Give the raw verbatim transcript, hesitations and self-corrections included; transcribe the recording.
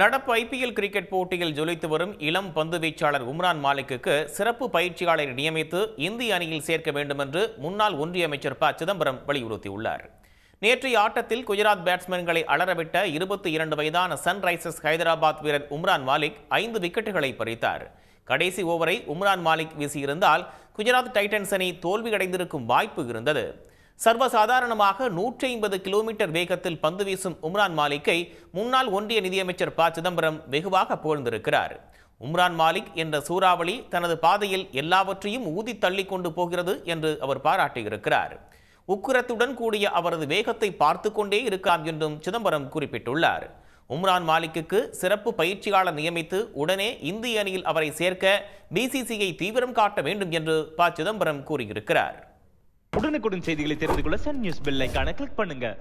நடப்பு I P L cricket போட்டியில் ஜொலித்து வரும் இளம் பந்து வீச்சாளர் உம்ரான் மாலிக்குக்கு சிறப்பு பயிற்சியாளரை நியமித்து இந்திய அணியில் சேர்க்க வேண்டும் என்று முன்னாள் ஒன்றிய அமைச்சர் ப சிதம்பரம் வலியுறுத்தியுள்ளார். நேற்றைய ஆட்டத்தில் குஜராத் பேட்ஸ்மேன்களை அலறவிட்ட இருபத்தி இரண்டு வயதான சன்ரைசர்ஸ் ஹைதராபாத் வீரர் உம்ரான் மாலிக் ஐந்து விக்கெட்டுகளை பறித்தார். கடைசி ஓவரை உம்ரான் மாலிக் வீசியிருந்தால் குஜராத் டைட்டன்ஸ் அணி தோல்வியடைந்திருக்கும் வாய்ப்பு இருந்தது. சர்வசாதாரணமாக நூற்றி ஐம்பது கிலோமீட்டர் வேகத்தில் பந்து வீசும் உம்ரான் மாலிக்கை முன்னாள் ஒன்றிய நிதியமைச்சர் ப சிதம்பரம் வெகுவாக புகழ்ந்திருக்கிறார். உம்ரான் மாலிக் என்ற சூறாவளி தனது பாதையில் எல்லாவற்றையும் ஊதி தள்ளி கொண்டு போகிறது என்று அவர் பாராட்டியிருக்கிறார். உக்கிரத்துடன் கூடிய அவரது வேகத்தை பார்த்து கொண்டே இருக்கலாம் என்றும் சிதம்பரம் குறிப்பிட்டுள்ளார். உம்ரான் மாலிக்குக்கு சிறப்பு பயிற்சியாளர் நியமித்து உடனே இந்திய அணியில் அவரை சேர்க்க பி சி சி ஐ தீவிரம் காட்ட வேண்டும் என்று ப சிதம்பரம் கூறியிருக்கிறார். உடனுக்குடன் செய்திகளை தெரிந்து கொள்ள சன் நியூஸ் பெல் ஐகானை கிளிக் பண்ணுங்க.